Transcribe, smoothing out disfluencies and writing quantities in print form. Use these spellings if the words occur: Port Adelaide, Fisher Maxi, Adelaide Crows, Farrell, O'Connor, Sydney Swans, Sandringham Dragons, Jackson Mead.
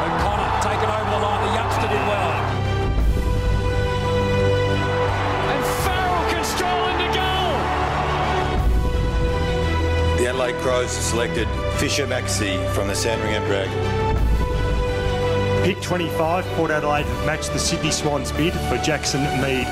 O'Connor taken over the line. The youngster did well. And Farrell can stroll into goal. The Adelaide Crows have selected Fisher Maxi from the Sandringham Dragons. Pick 25, Port Adelaide have matched the Sydney Swans bid for Jackson Mead.